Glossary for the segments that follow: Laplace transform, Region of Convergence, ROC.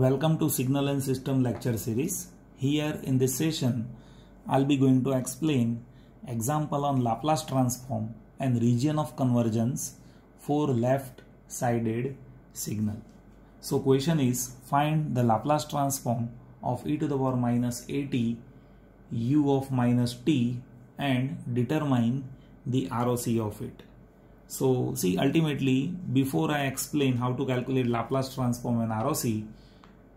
Welcome to Signal and System lecture series. Here in this session, I'll be going to explain example on Laplace transform and region of convergence for left-sided signal. So question is, find the Laplace transform of e to the power minus at u of minus t and determine the ROC of it. So see, ultimately, before I explain how to calculate Laplace transform and ROC,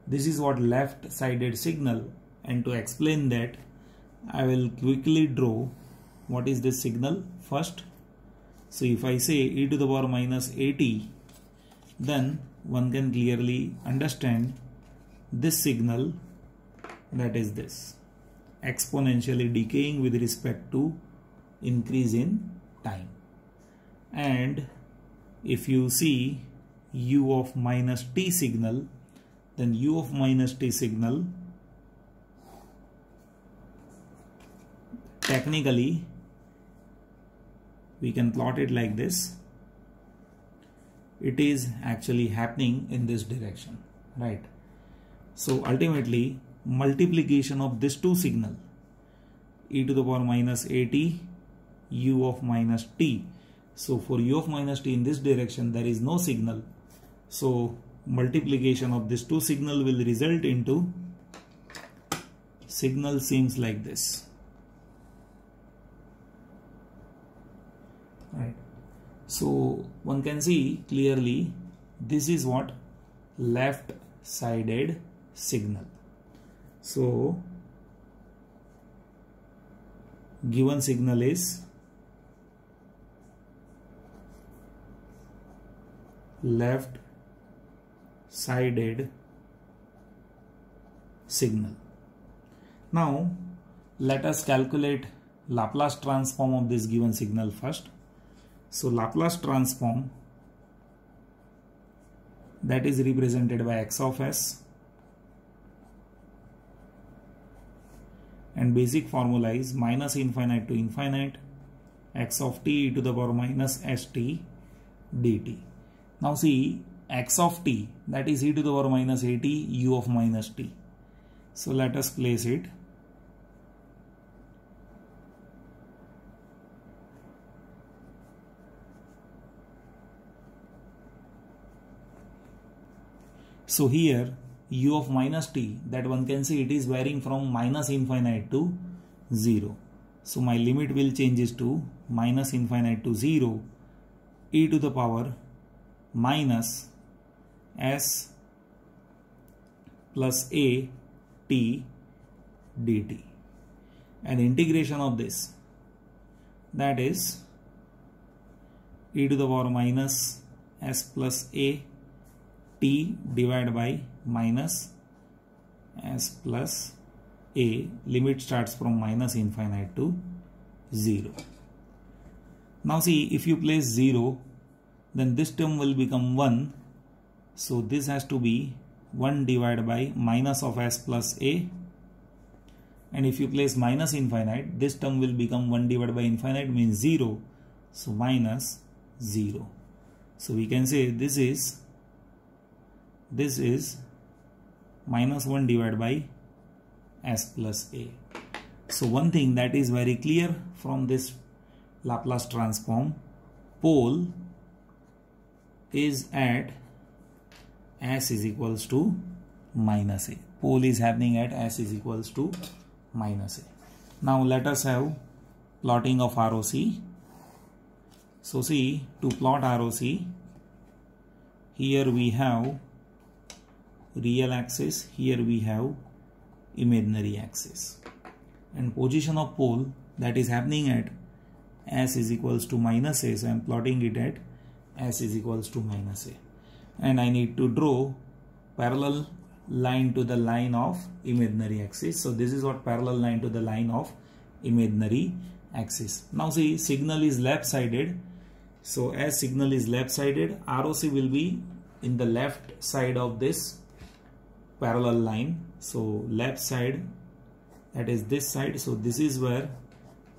this is what left-sided signal, and to explain that, I will quickly draw what is this signal first. So if I say e to the power minus at, then one can clearly understand this signal, that is this, exponentially decaying with respect to increase in time. And if you see u of minus t signal, then u of minus t signal technically we can plot it like this. It is actually happening in this direction, right? So ultimately, multiplication of these two signal, e to the power minus at, u of minus t. So for u of minus t in this direction, there is no signal. So multiplication of these two signal will result into signal seems like this, right? So one can see clearly this is what left-sided signal. So given signal is left-sided signal. Now let us calculate Laplace transform of this given signal first. So Laplace transform, that is represented by X of S, and basic formula is minus infinite to infinite X of t e to the power minus st dt. Now see, X of t, that is e to the power minus at, u of minus t. So let us place it. So here u of minus t, that one can see it is varying from minus infinite to 0. So my limit will changes to minus infinite to 0 e to the power minus s plus a t dt, and integration of this, that is e to the power minus s plus a t divided by minus s plus a, limit starts from minus infinite to 0. Now see, if you place 0, then this term will become 1. So this has to be 1 divided by minus of s plus a. And if you place minus infinite, this term will become 1 divided by infinite means 0. So minus 0. So we can say this is minus 1 divided by s plus a. So one thing that is very clear from this Laplace transform, pole is at s is equals to minus a. Pole is happening at s is equals to minus a. Now let us have plotting of ROC. So see, to plot ROC, here we have real axis, here we have imaginary axis, and position of pole, that is happening at s is equals to minus a. So I am plotting it at s is equals to minus a, and I need to draw parallel line to the line of imaginary axis. So this is what parallel line to the line of imaginary axis. Now see, signal is left-sided, so as signal is left-sided, ROC will be in the left side of this parallel line. So left side, that is this side, so this is where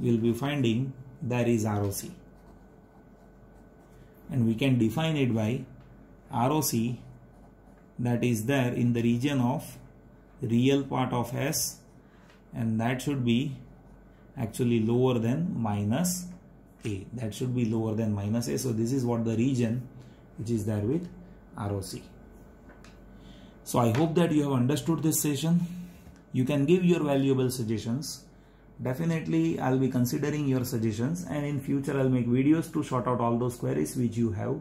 we will be finding there is ROC. And we can define it by ROC that is there in the region of real part of S, and that should be actually lower than minus A. That should be lower than minus A. So this is what the region which is there with ROC. So I hope that you have understood this session. You can give your valuable suggestions. Definitely I'll be considering your suggestions, and in future I'll make videos to sort out all those queries which you have.